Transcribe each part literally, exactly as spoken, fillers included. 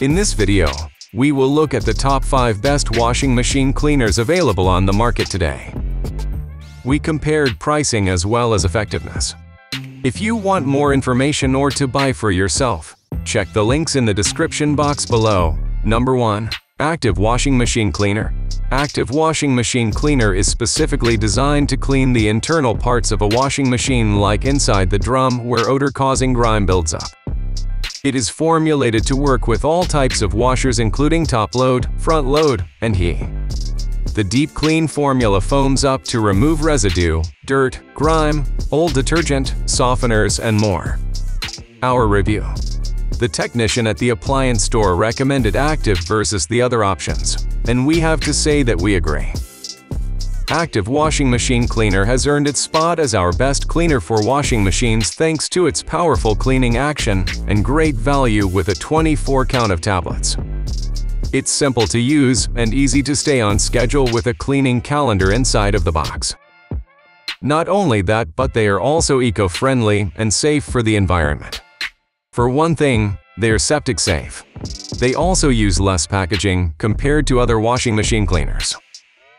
In this video, we will look at the top five best washing machine cleaners available on the market today. We compared pricing as well as effectiveness. If you want more information or to buy for yourself, check the links in the description box below. Number one. Active Washing Machine Cleaner. Active Washing Machine Cleaner is specifically designed to clean the internal parts of a washing machine, like inside the drum where odor-causing grime builds up. It is formulated to work with all types of washers, including top load, front load, and he. The deep clean formula foams up to remove residue, dirt, grime, old detergent, softeners, and more. Our review. The technician at the appliance store recommended Active versus the other options, and we have to say that we agree. Active Washing Machine Cleaner has earned its spot as our best cleaner for washing machines thanks to its powerful cleaning action and great value with a twenty-four count of tablets. It's simple to use and easy to stay on schedule with a cleaning calendar inside of the box. Not only that, but they are also eco-friendly and safe for the environment. For one thing, they are septic safe. They also use less packaging compared to other washing machine cleaners.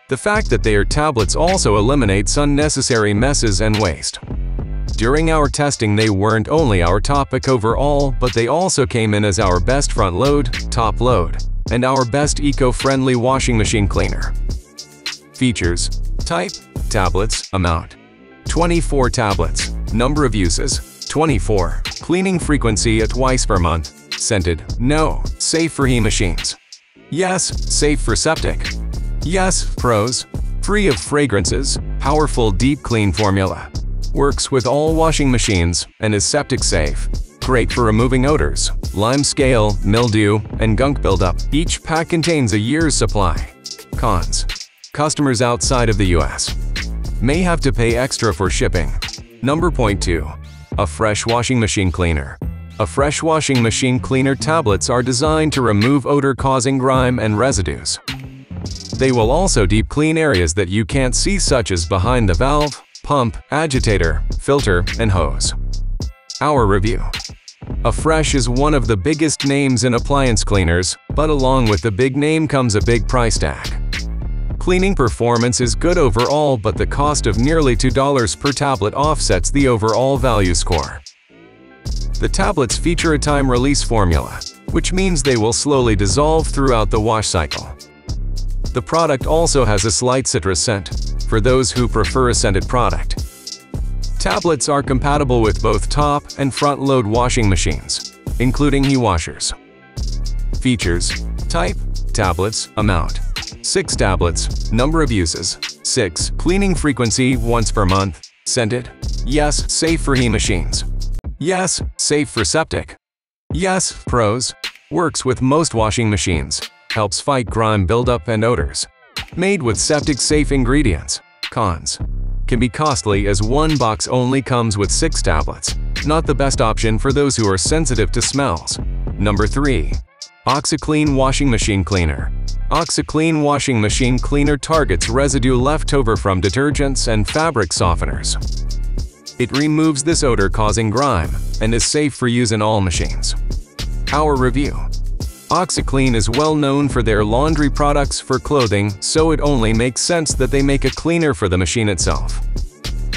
The fact that they are tablets also eliminates unnecessary messes and waste. During our testing, they weren't only our top pick overall, but they also came in as our best front load, top load, and our best eco-friendly washing machine cleaner. Features: type, tablets, amount, twenty-four tablets, number of uses, twenty-four, cleaning frequency at twice per month, scented, no, safe for he machines, yes, safe for septic, yes, pros, free of fragrances, powerful deep clean formula, works with all washing machines, and is septic safe, great for removing odors, lime scale, mildew, and gunk buildup. Each pack contains a year's supply. Cons. Customers outside of the U S may have to pay extra for shipping. Number point two. Affresh Washing Machine Cleaner. Affresh Washing Machine Cleaner tablets are designed to remove odor-causing grime and residues. They will also deep clean areas that you can't see, such as behind the valve, pump, agitator, filter, and hose. Our review. Affresh is one of the biggest names in appliance cleaners, but along with the big name comes a big price tag. Cleaning performance is good overall, but the cost of nearly two dollars per tablet offsets the overall value score. The tablets feature a time-release formula, which means they will slowly dissolve throughout the wash cycle. The product also has a slight citrus scent, for those who prefer a scented product. Tablets are compatible with both top and front-load washing machines, including he washers. Features: type, tablets, amount, six tablets, number of uses, six, cleaning frequency once per month, scented, yes, safe for he machines, yes, safe for septic, yes, pros, works with most washing machines, helps fight grime buildup and odors, made with septic safe ingredients. Cons. Can be costly, as one box only comes with six tablets, not the best option for those who are sensitive to smells. Number three. OxiClean Washing Machine Cleaner. OxiClean Washing Machine Cleaner targets residue left over from detergents and fabric softeners. It removes this odor-causing grime and is safe for use in all machines. Our review. OxiClean is well known for their laundry products for clothing, so it only makes sense that they make a cleaner for the machine itself.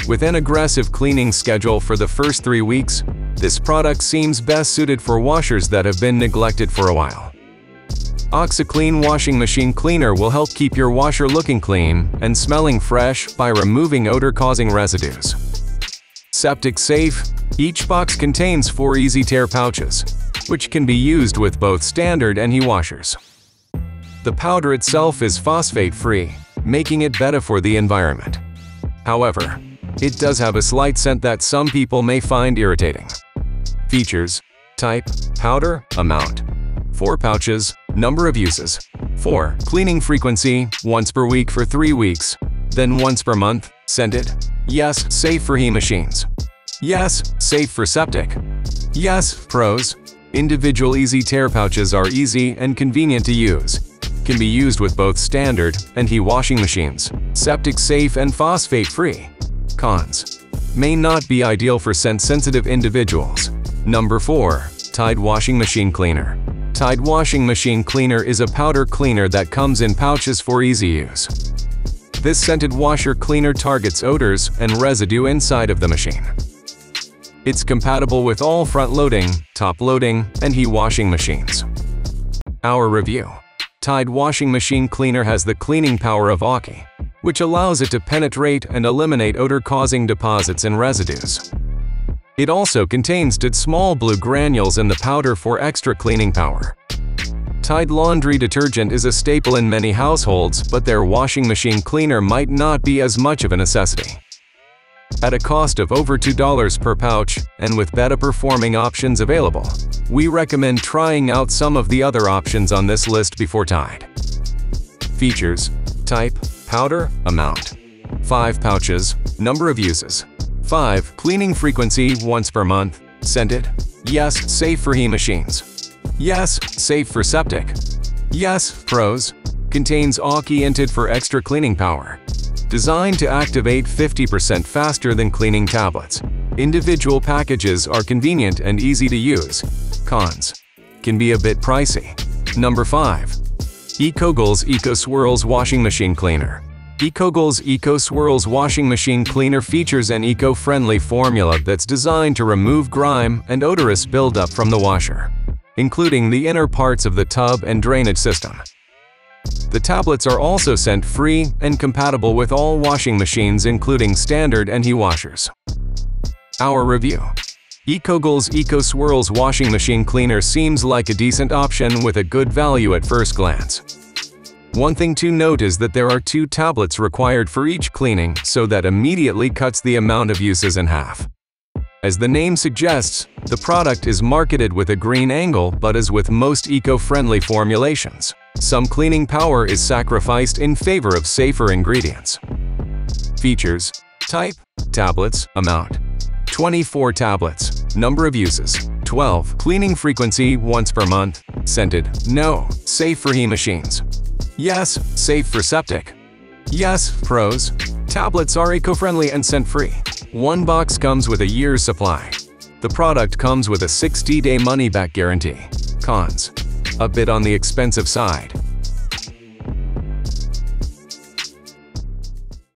With an aggressive cleaning schedule for the first three weeks, this product seems best suited for washers that have been neglected for a while. OxiClean Washing Machine Cleaner will help keep your washer looking clean and smelling fresh by removing odor-causing residues. Septic safe, each box contains four easy tear pouches, which can be used with both standard and he washers. The powder itself is phosphate-free, making it better for the environment. However, it does have a slight scent that some people may find irritating. Features: type, powder, amount, four pouches, number of uses, four, cleaning frequency, once per week for three weeks, then once per month, scented, yes, safe for he machines, yes, safe for septic, yes, pros, individual easy tear pouches are easy and convenient to use, can be used with both standard and he washing machines, septic safe and phosphate free. Cons. May not be ideal for scent-sensitive individuals. Number four. Tide Washing Machine Cleaner. Tide Washing Machine Cleaner is a powder cleaner that comes in pouches for easy use. This scented washer cleaner targets odors and residue inside of the machine. It's compatible with all front-loading, top-loading, and heat washing machines. Our review. Tide Washing Machine Cleaner has the cleaning power of Oxi, which allows it to penetrate and eliminate odor-causing deposits and residues. It also contains Tide small blue granules in the powder for extra cleaning power. Tide laundry detergent is a staple in many households, but their washing machine cleaner might not be as much of a necessity. At a cost of over two dollars per pouch, and with better performing options available, we recommend trying out some of the other options on this list before Tide. Features: type, powder, amount, five pouches, number of uses, five Cleaning frequency, once per month. Scented. Yes, safe for heat machines. Yes, safe for septic. Yes, pros. Contains Oxi and Tide for extra cleaning power. Designed to activate fifty percent faster than cleaning tablets. Individual packages are convenient and easy to use. Cons. Can be a bit pricey. Number five. Eco Galz EcoSwirls Washing Machine Cleaner. Eco Galz EcoSwirls Washing Machine Cleaner features an eco-friendly formula that's designed to remove grime and odorous buildup from the washer, including the inner parts of the tub and drainage system. The tablets are also scent-free and compatible with all washing machines, including standard and heat washers. Our review. Eco Galz EcoSwirls Washing Machine Cleaner seems like a decent option with a good value at first glance. One thing to note is that there are two tablets required for each cleaning, so that immediately cuts the amount of uses in half. As the name suggests, the product is marketed with a green angle, but as with most eco-friendly formulations, some cleaning power is sacrificed in favor of safer ingredients. Features: type, tablets, amount, twenty-four tablets, number of uses, twelve Cleaning frequency, once per month. Scented. No, safe for heat machines. Yes, safe for septic. Yes, pros. Tablets are eco-friendly and scent-free. One box comes with a year's supply. The product comes with a sixty-day money-back guarantee. Cons. A bit on the expensive side.